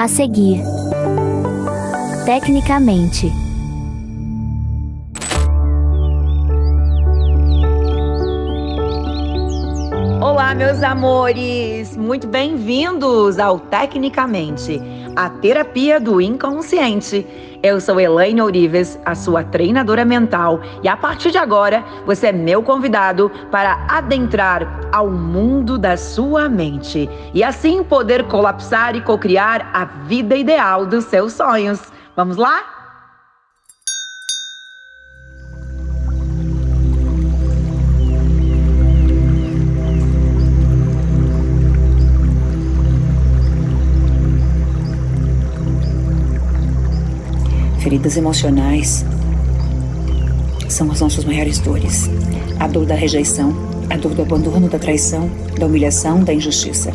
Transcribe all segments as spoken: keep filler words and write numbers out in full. a seguir. Tecnicamente. Olá, meus amores! Muito bem-vindos ao Tecnicamente, a terapia do inconsciente. Eu sou Elainne Ourives, a sua treinadora mental, e a partir de agora, você é meu convidado para adentrar ao mundo da sua mente e assim poder colapsar e cocriar a vida ideal dos seus sonhos. Vamos lá? Feridas emocionais são as nossas maiores dores. A dor da rejeição, a dor do abandono, da traição, da humilhação, da injustiça.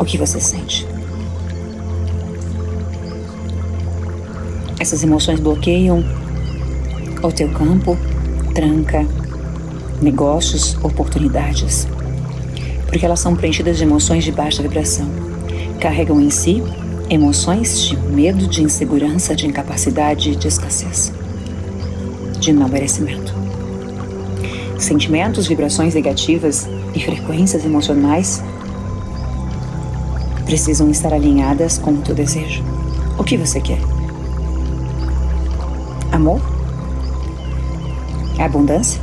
O que você sente? Essas emoções bloqueiam o teu campo, tranca negócios, oportunidades. Porque elas são preenchidas de emoções de baixa vibração. Carregam em si emoções de medo, de insegurança, de incapacidade, de escassez, de não merecimento. Sentimentos, vibrações negativas e frequências emocionais precisam estar alinhadas com o teu desejo. O que você quer? Amor? Abundância?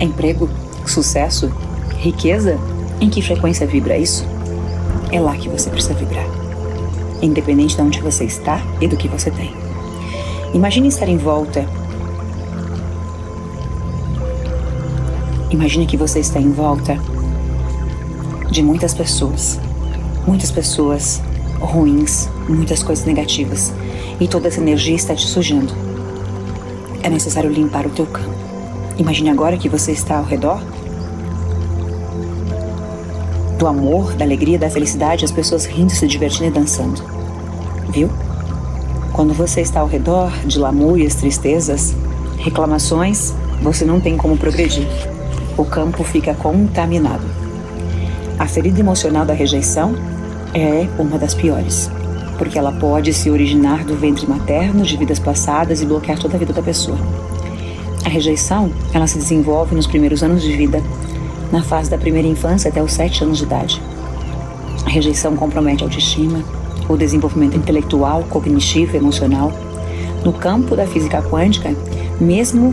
Emprego? Sucesso? Riqueza? Em que frequência vibra isso? É lá que você precisa vibrar. Independente de onde você está e do que você tem. Imagine estar em volta. Imagine que você está em volta de muitas pessoas. Muitas pessoas ruins, muitas coisas negativas. E toda essa energia está te sujando. É necessário limpar o teu campo. Imagine agora que você está ao redor do amor, da alegria, da felicidade, as pessoas rindo, se divertindo e dançando. Viu? Quando você está ao redor de lamúrias, tristezas, reclamações, você não tem como progredir. O campo fica contaminado. A ferida emocional da rejeição é uma das piores, porque ela pode se originar do ventre materno, de vidas passadas e bloquear toda a vida da pessoa. A rejeição, ela se desenvolve nos primeiros anos de vida, na fase da primeira infância até os sete anos de idade. A rejeição compromete a autoestima, o desenvolvimento intelectual, cognitivo e emocional. No campo da física quântica, mesmo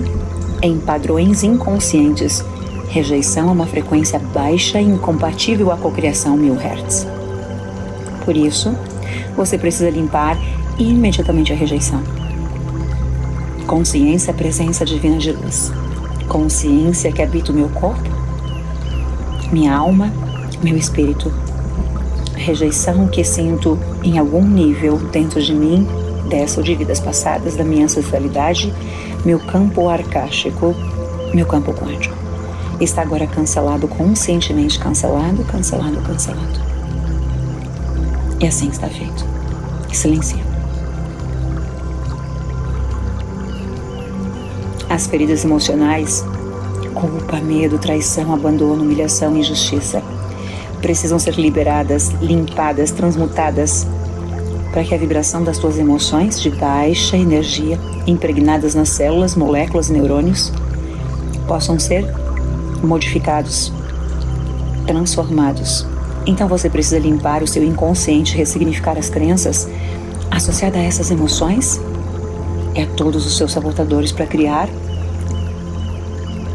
em padrões inconscientes, rejeição é uma frequência baixa e incompatível à cocriação mil hertz. Por isso, você precisa limpar imediatamente a rejeição. Consciência, presença divina de luz. Consciência que habita o meu corpo, minha alma, meu espírito. Rejeição que sinto em algum nível dentro de mim, dessa ou de vidas passadas, da minha ancestralidade, meu campo arcástico, meu campo quântico. Está agora cancelado, conscientemente cancelado, cancelado, cancelado. E assim está feito. Silencia. As feridas emocionais, culpa, medo, traição, abandono, humilhação e injustiça precisam ser liberadas, limpadas, transmutadas, para que a vibração das tuas emoções de baixa energia, impregnadas nas células, moléculas e neurônios, possam ser modificados, transformados. Então você precisa limpar o seu inconsciente, ressignificar as crenças associadas a essas emoções e a todos os seus sabotadores, para criar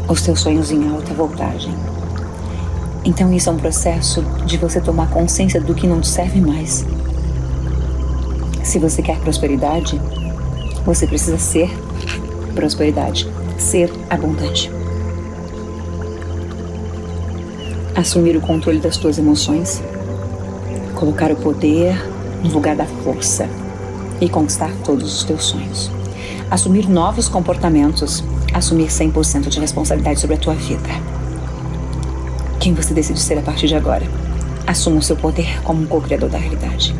os teus sonhos em alta voltagem. Então isso é um processo de você tomar consciência do que não te serve mais. Se você quer prosperidade, você precisa ser prosperidade, ser abundante. Assumir o controle das tuas emoções, colocar o poder no lugar da força e conquistar todos os teus sonhos. Assumir novos comportamentos, assumir cem por cento de responsabilidade sobre a tua vida. Quem você decide ser a partir de agora? Assuma o seu poder como um co-criador da realidade.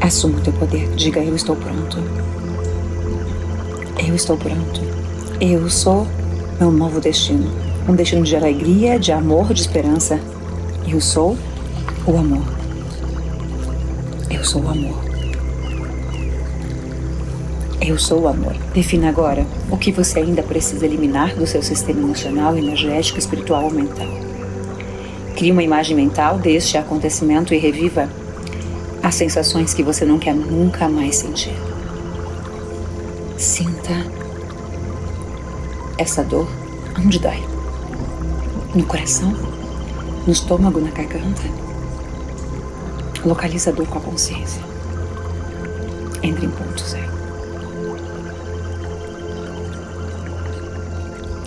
Assuma o teu poder, diga: eu estou pronto. Eu estou pronto. Eu sou meu novo destino. Um destino de alegria, de amor, de esperança. Eu sou O amor. Eu sou o amor. Eu sou o amor. Defina agora o que você ainda precisa eliminar do seu sistema emocional, energético, espiritual ou mental. Crie uma imagem mental deste acontecimento e reviva as sensações que você não quer nunca mais sentir. Sinta essa dor onde dói. No coração, no estômago, na garganta. Localiza a dor com a consciência. Entre em ponto zero.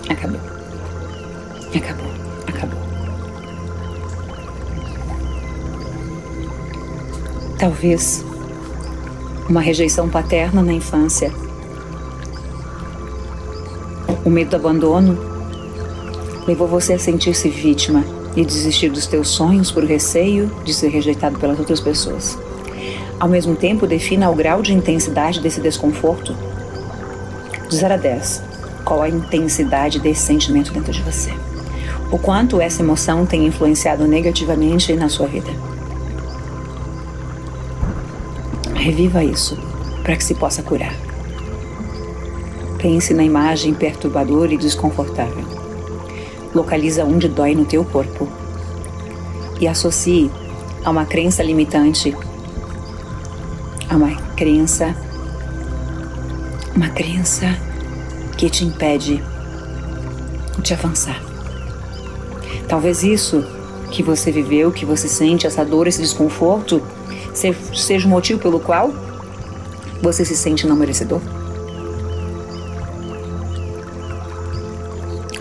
Acabou. Acabou. Acabou. Talvez uma rejeição paterna na infância, o medo do abandono levou você a sentir-se vítima e desistir dos teus sonhos por receio de ser rejeitado pelas outras pessoas. Ao mesmo tempo, defina o grau de intensidade desse desconforto de zero a dez. Qual a intensidade desse sentimento dentro de você? O quanto essa emoção tem influenciado negativamente na sua vida? Reviva isso para que se possa curar. Pense na imagem perturbadora e desconfortável. Localiza onde dói no teu corpo e associe a uma crença limitante, a uma crença, uma crença que te impede de avançar. Talvez isso que você viveu, que você sente, essa dor, esse desconforto, seja o motivo pelo qual você se sente não merecedor.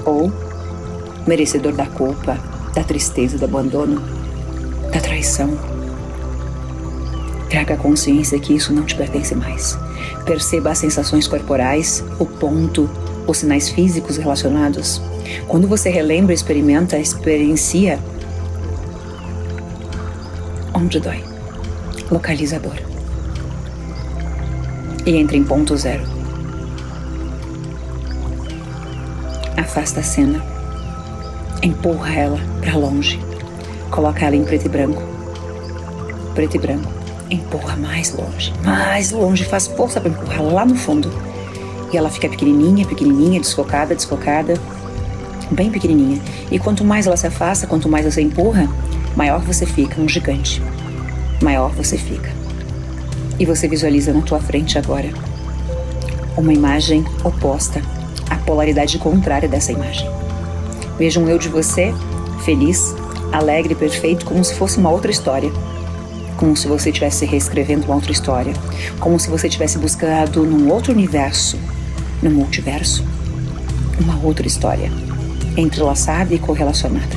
Ou merecedor da culpa, da tristeza, do abandono, da traição. Traga a consciência que isso não te pertence mais. Perceba as sensações corporais, o ponto, os sinais físicos relacionados. Quando você relembra, experimenta, experiencia onde dói. Localiza a dor. E entre em ponto zero. Afasta a cena. Empurra ela para longe. Coloca ela em preto e branco. Preto e branco. Empurra mais longe, mais longe, faz força para empurrar lá no fundo. E ela fica pequenininha, pequenininha, desfocada, desfocada, bem pequenininha. E quanto mais ela se afasta, quanto mais você empurra, maior você fica, um gigante. Maior você fica. E você visualiza na tua frente agora uma imagem oposta, a polaridade contrária dessa imagem. Veja um eu de você, feliz, alegre, perfeito, como se fosse uma outra história. Como se você estivesse reescrevendo uma outra história. Como se você tivesse buscado num outro universo, num multiverso, uma outra história, entrelaçada e correlacionada.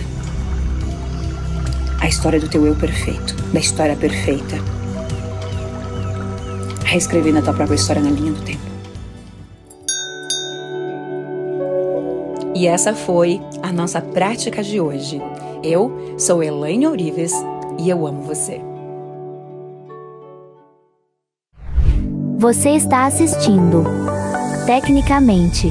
A história do teu eu perfeito, da história perfeita. Reescrevendo a tua própria história na linha do tempo. E essa foi a nossa prática de hoje. Eu sou Elainne Ourives e eu amo você. Você está assistindo Tecnicamente.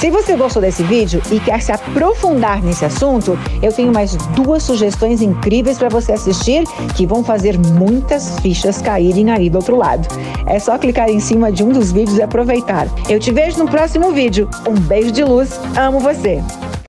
Se você gostou desse vídeo e quer se aprofundar nesse assunto, eu tenho mais duas sugestões incríveis para você assistir que vão fazer muitas fichas caírem aí do outro lado. É só clicar em cima de um dos vídeos e aproveitar. Eu te vejo no próximo vídeo. Um beijo de luz, amo você!